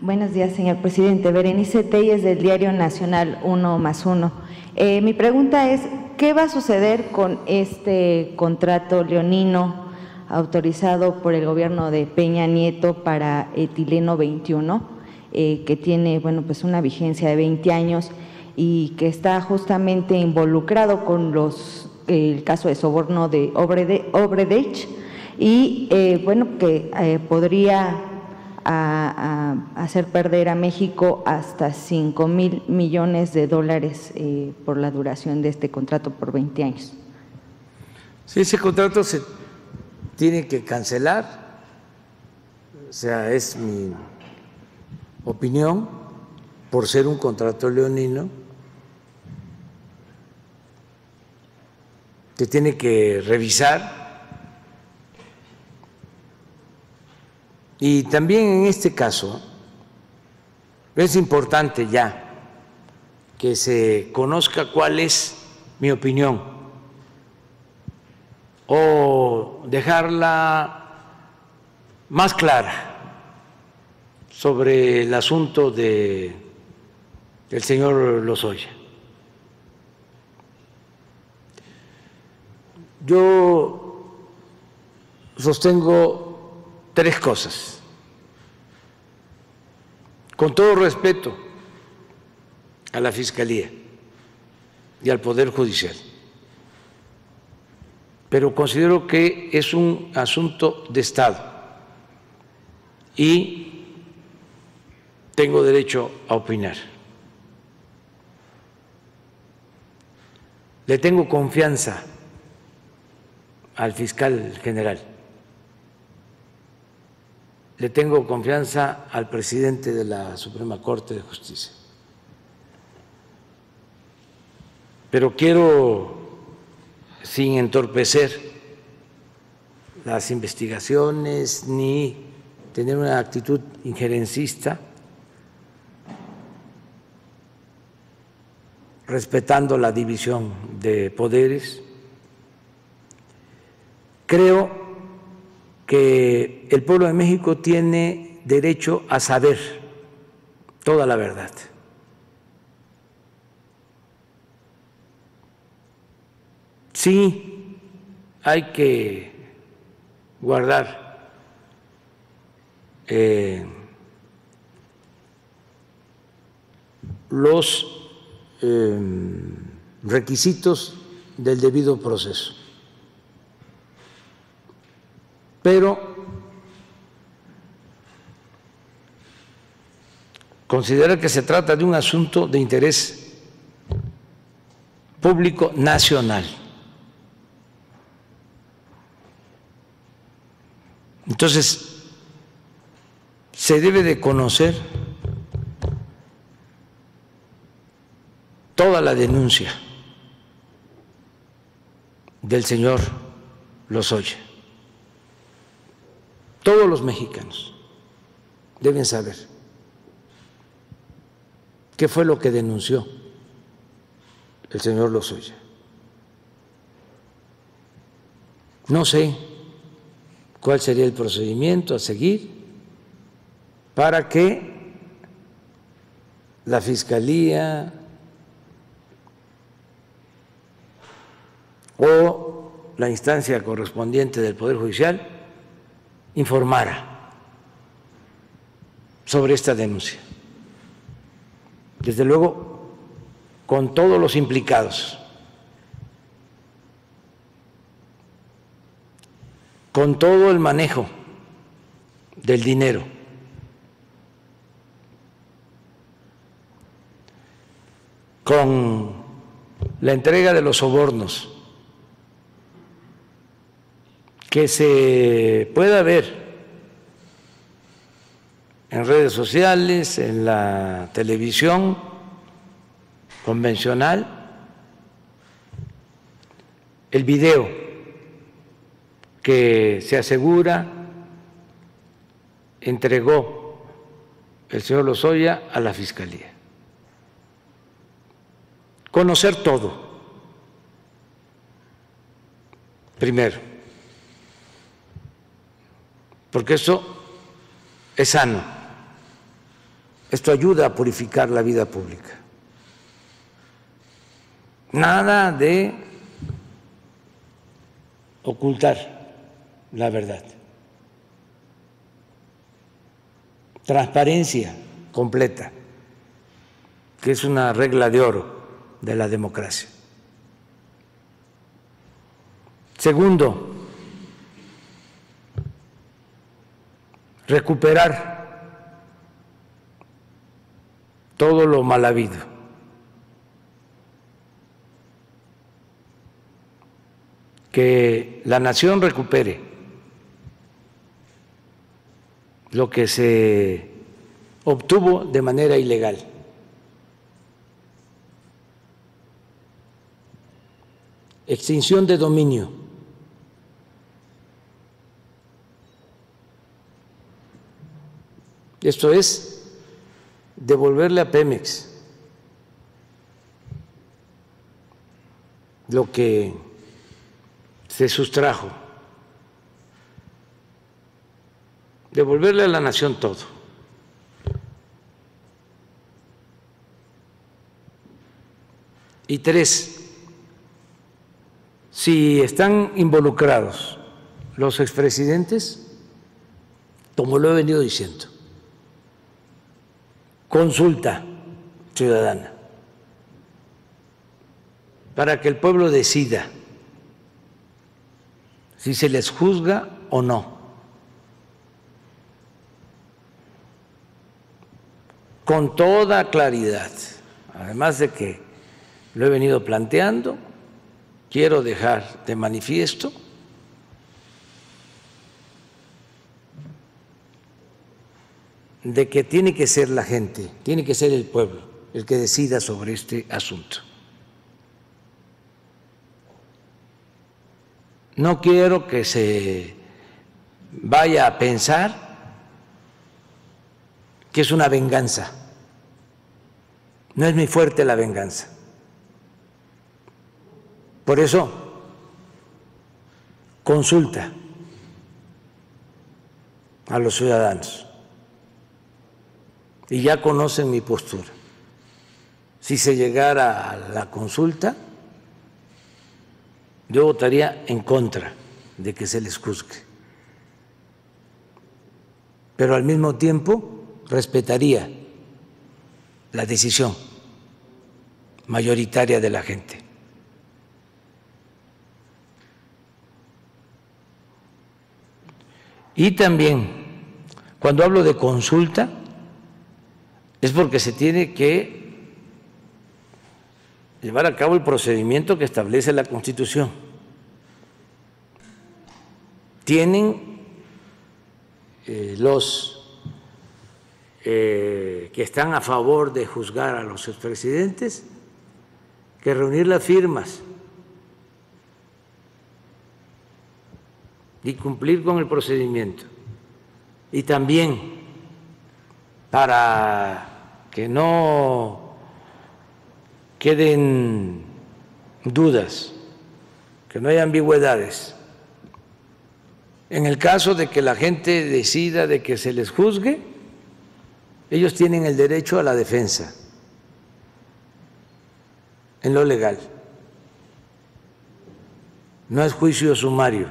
Buenos días, señor presidente. Berenice Telles, del Diario Nacional Uno Más Uno. Mi pregunta es, ¿qué va a suceder con este contrato leonino autorizado por el gobierno de Peña Nieto para Etileno 21, que tiene, bueno, pues una vigencia de 20 años y que está justamente involucrado con el caso de soborno de Obredech y, bueno, que podría hacer perder a México hasta $5,000 millones por la duración de este contrato por 20 años. Sí, ese contrato se tiene que cancelar, o sea, es mi opinión, por ser un contrato leonino, que tiene que revisar. Y también en este caso es importante ya que se conozca cuál es mi opinión, o dejarla más clara sobre el asunto del señor Lozoya. Yo sostengo tres cosas, con todo respeto a la Fiscalía y al Poder Judicial, pero considero que es un asunto de Estado y tengo derecho a opinar. Le tengo confianza al Fiscal General. Le tengo confianza al presidente de la Suprema Corte de Justicia. Pero quiero, sin entorpecer las investigaciones ni tener una actitud injerencista, respetando la división de poderes, creo que el pueblo de México tiene derecho a saber toda la verdad. Sí, hay que guardar los requisitos del debido proceso. Pero considera que se trata de un asunto de interés público nacional. Entonces, se debe de conocer toda la denuncia del señor Lozoya. Todos los mexicanos deben saber qué fue lo que denunció el señor Lozoya. No sé cuál sería el procedimiento a seguir para que la Fiscalía o la instancia correspondiente del Poder Judicial informara sobre esta denuncia, desde luego con todos los implicados, con todo el manejo del dinero. Con la entrega de los sobornos, que se pueda ver en redes sociales, en la televisión convencional, el video que se asegura entregó el señor Lozoya a la Fiscalía. Conocer todo, primero, porque eso es sano Esto ayuda a purificar la vida pública. Nada de ocultar la verdad. Transparencia completa, que es una regla de oro de la democracia. Segundo, recuperar todo lo mal habido. Que la nación recupere lo que se obtuvo de manera ilegal. Extinción de dominio. Esto es devolverle a Pemex lo que se sustrajo, devolverle a la nación todo. Y tres, si están involucrados los expresidentes, como lo he venido diciendo, consulta ciudadana para que el pueblo decida si se les juzga o no. Con toda claridad, además de que lo he venido planteando, quiero dejar de manifiesto de que tiene que ser la gente, tiene que ser el pueblo el que decida sobre este asunto. No quiero que se vaya a pensar que es una venganza. No es mi fuerte la venganza. Por eso, consulta a los ciudadanos. Y ya conocen mi postura. Si se llegara a la consulta, yo votaría en contra de que se les juzgue. Pero al mismo tiempo respetaría la decisión mayoritaria de la gente. Y también, cuando hablo de consulta, es porque se tiene que llevar a cabo el procedimiento que establece la Constitución. Tienen que están a favor de juzgar a los expresidentes que reunir las firmas y cumplir con el procedimiento. Y también, para que no queden dudas, que no haya ambigüedades, en el caso de que la gente decida de que se les juzgue, ellos tienen el derecho a la defensa en lo legal. No es juicio sumario.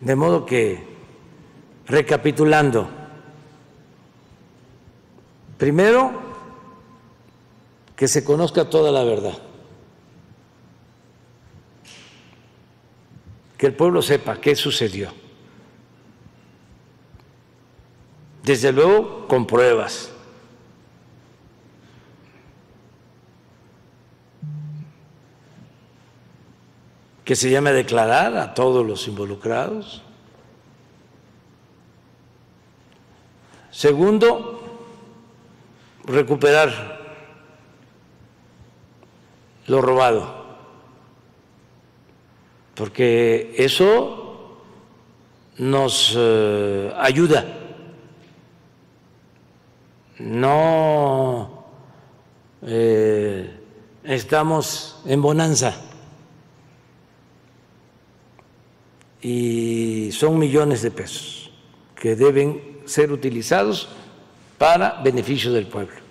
De modo que, recapitulando, primero, que se conozca toda la verdad, que el pueblo sepa qué sucedió, desde luego con pruebas, que se llame a declarar a todos los involucrados. Segundo, recuperar lo robado, porque eso nos ayuda. No estamos en bonanza y son millones de pesos que deben ser utilizados para beneficio del pueblo.